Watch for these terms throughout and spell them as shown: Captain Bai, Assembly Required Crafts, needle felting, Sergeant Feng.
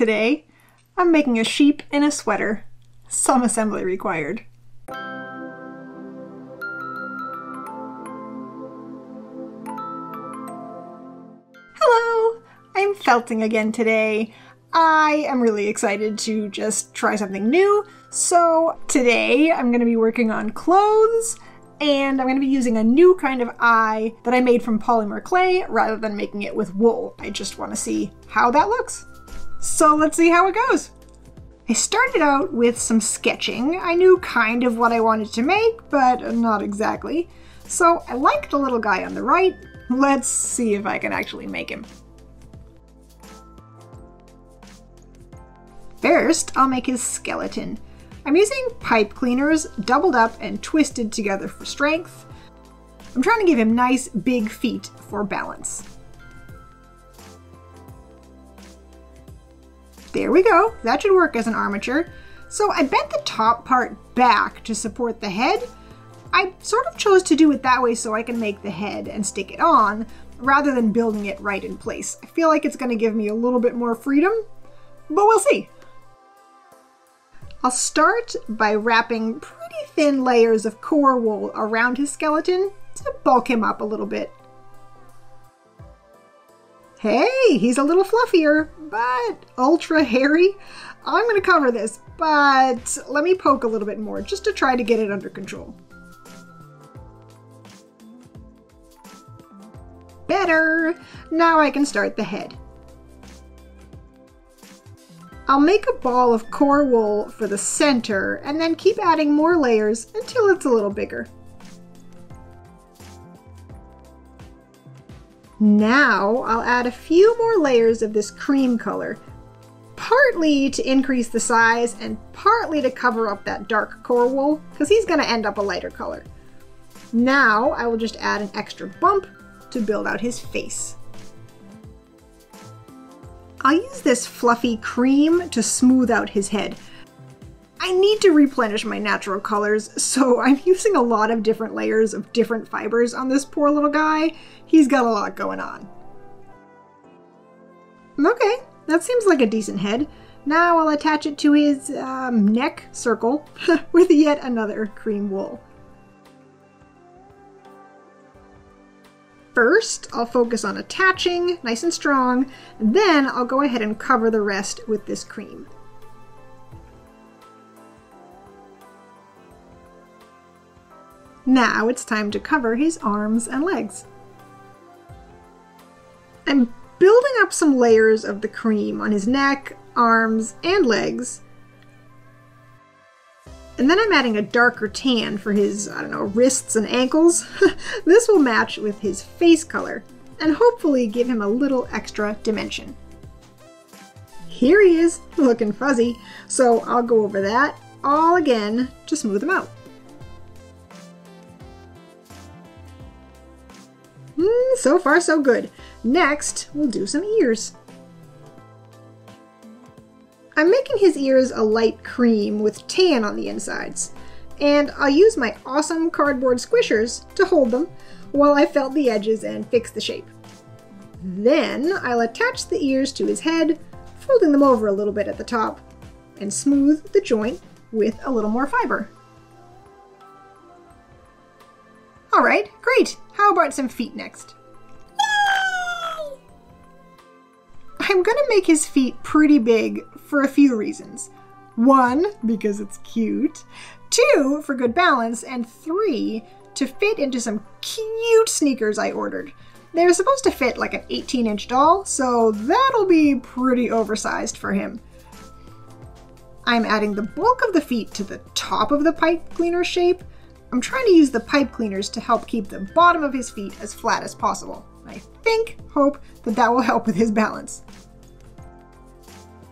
Today, I'm making a sheep in a sweater. Some assembly required. Hello! I'm felting again today. I am really excited to just try something new, so today I'm going to be working on clothes, and I'm going to be using a new kind of eye that I made from polymer clay rather than making it with wool. I just want to see how that looks. So let's see how it goes. I started out with some sketching. I knew kind of what I wanted to make, but not exactly. So I like the little guy on the right. Let's see if I can actually make him. First, I'll make his skeleton. I'm using pipe cleaners, doubled up and twisted together for strength. I'm trying to give him nice big feet for balance. There we go, that should work as an armature. So I bent the top part back to support the head. I sort of chose to do it that way so I can make the head and stick it on, rather than building it right in place. I feel like it's going to give me a little bit more freedom, but we'll see. I'll start by wrapping pretty thin layers of core wool around his skeleton to bulk him up a little bit. Hey, he's a little fluffier, but ultra hairy. I'm going to cover this, but let me poke a little bit more just to try to get it under control. Better! Now I can start the head. I'll make a ball of core wool for the center and then keep adding more layers until it's a little bigger. Now I'll add a few more layers of this cream color, partly to increase the size and partly to cover up that dark core wool because he's going to end up a lighter color. Now I will just add an extra bump to build out his face. I'll use this fluffy cream to smooth out his head. I need to replenish my natural colors, so I'm using a lot of different layers of different fibers on this poor little guy. He's got a lot going on. Okay, that seems like a decent head. Now I'll attach it to his neck circle with yet another cream wool. First, I'll focus on attaching, nice and strong, and then I'll go ahead and cover the rest with this cream. Now it's time to cover his arms and legs. I'm building up some layers of the cream on his neck, arms, and legs. And then I'm adding a darker tan for his, I don't know, wrists and ankles. This will match with his face color and hopefully give him a little extra dimension. Here he is, looking fuzzy. So I'll go over that all again to smooth him out. So far so good. Next, we'll do some ears. I'm making his ears a light cream with tan on the insides, and I'll use my awesome cardboard squishers to hold them while I felt the edges and fix the shape. Then I'll attach the ears to his head, folding them over a little bit at the top, and smooth the joint with a little more fiber. Alright, great! How about some feet next? I'm going to make his feet pretty big for a few reasons. 1, because it's cute. 2, for good balance. And 3, to fit into some cute sneakers I ordered. They're supposed to fit like an 18-inch doll, so that'll be pretty oversized for him. I'm adding the bulk of the feet to the top of the pipe cleaner shape. I'm trying to use the pipe cleaners to help keep the bottom of his feet as flat as possible. I hope that will help with his balance.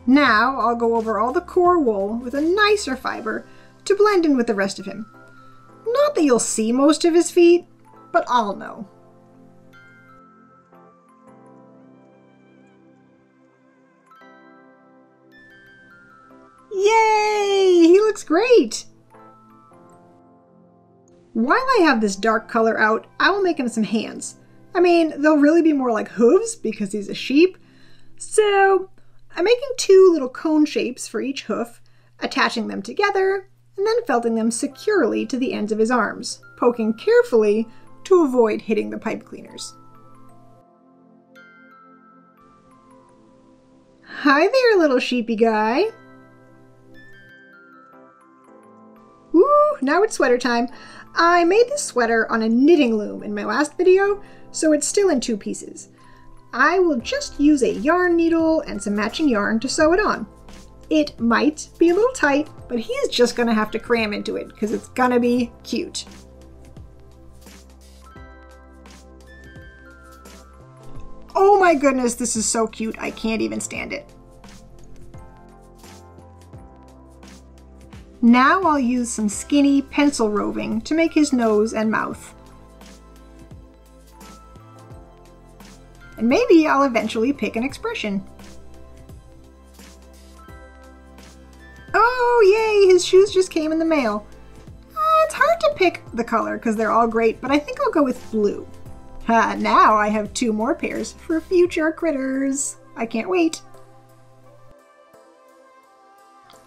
Now I'll go over all the core wool with a nicer fiber to blend in with the rest of him. Not that you'll see most of his feet, but I'll know. Yay! He looks great! While I have this dark color out, I will make him some hands. I mean, they'll really be more like hooves because he's a sheep. So I'm making two little cone shapes for each hoof, attaching them together, and then felting them securely to the ends of his arms, poking carefully to avoid hitting the pipe cleaners. Hi there, little sheepy guy. Ooh, now it's sweater time. I made this sweater on a knitting loom in my last video, so it's still in two pieces. I will just use a yarn needle and some matching yarn to sew it on. It might be a little tight, but he's just gonna have to cram into it because it's gonna be cute. Oh my goodness, this is so cute. I can't even stand it. Now I'll use some skinny pencil roving to make his nose and mouth. And maybe I'll eventually pick an expression. Oh yay, his shoes just came in the mail. It's hard to pick the color because they're all great, but I think I'll go with blue. Now I have two more pairs for future critters. I can't wait.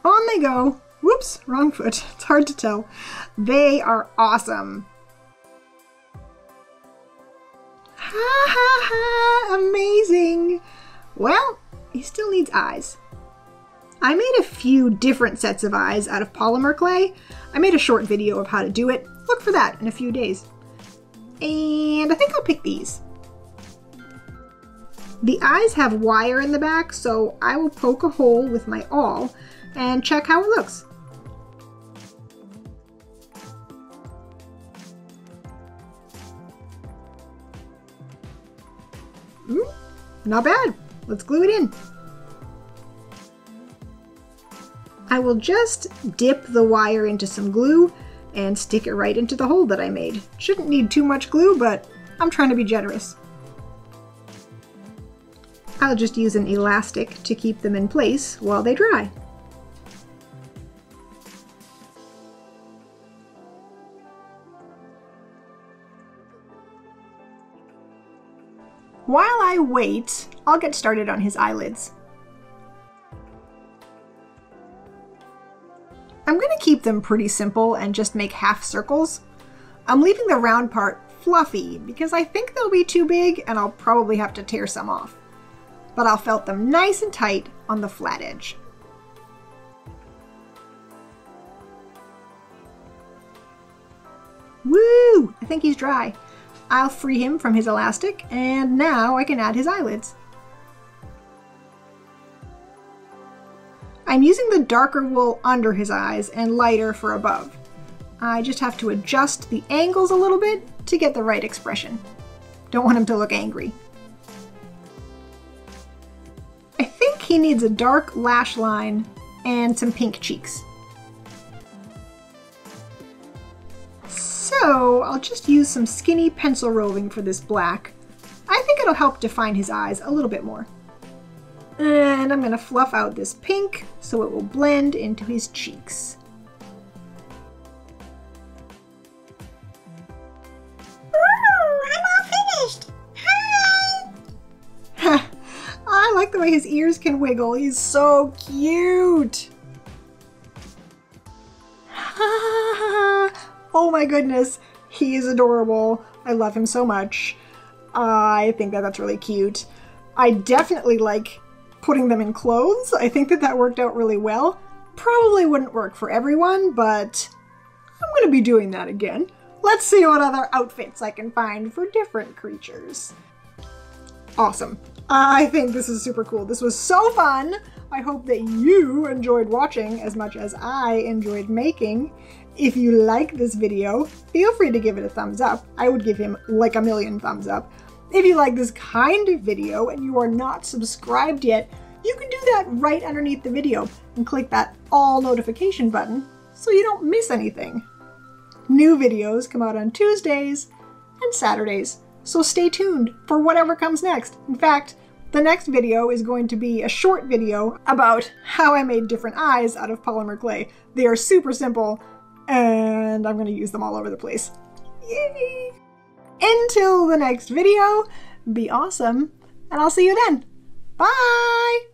On they go. Whoops, wrong foot. It's hard to tell. They are awesome. Ha ha ha, amazing. Well, he still needs eyes. I made a few different sets of eyes out of polymer clay. I made a short video of how to do it. Look for that in a few days. And I think I'll pick these. The eyes have wire in the back, so I will poke a hole with my awl and check how it looks. Not bad. Let's glue it in. I will just dip the wire into some glue and stick it right into the hole that I made. Shouldn't need too much glue, but I'm trying to be generous. I'll just use an elastic to keep them in place while they dry. While I wait, I'll get started on his eyelids. I'm going to keep them pretty simple and just make half circles. I'm leaving the round part fluffy because I think they'll be too big and I'll probably have to tear some off. But I'll felt them nice and tight on the flat edge. Woo! I think he's dry. I'll free him from his elastic, and now I can add his eyelids. I'm using the darker wool under his eyes and lighter for above. I just have to adjust the angles a little bit to get the right expression. Don't want him to look angry. I think he needs a dark lash line and some pink cheeks. So I'll just use some skinny pencil roving for this black. I think it'll help define his eyes a little bit more. And I'm gonna fluff out this pink so it will blend into his cheeks. Ooh, I'm all finished! Hi! I like the way his ears can wiggle. He's so cute! Oh my goodness, he is adorable. I love him so much. I think that's really cute. I definitely like putting them in clothes. I think that worked out really well. Probably wouldn't work for everyone, but I'm going to be doing that again. Let's see what other outfits I can find for different creatures. Awesome. I think this is super cool. This was so fun. I hope that you enjoyed watching as much as I enjoyed making. If you like this video, feel free to give it a thumbs up. I would give him like a million thumbs up. If you like this kind of video and you are not subscribed yet, you can do that right underneath the video and click that all notification button so you don't miss anything. New videos come out on Tuesdays and Saturdays, so stay tuned for whatever comes next. In fact, the next video is going to be a short video about how I made different eyes out of polymer clay. They are super simple and I'm going to use them all over the place. Yay! Until the next video, be awesome, and I'll see you then. Bye!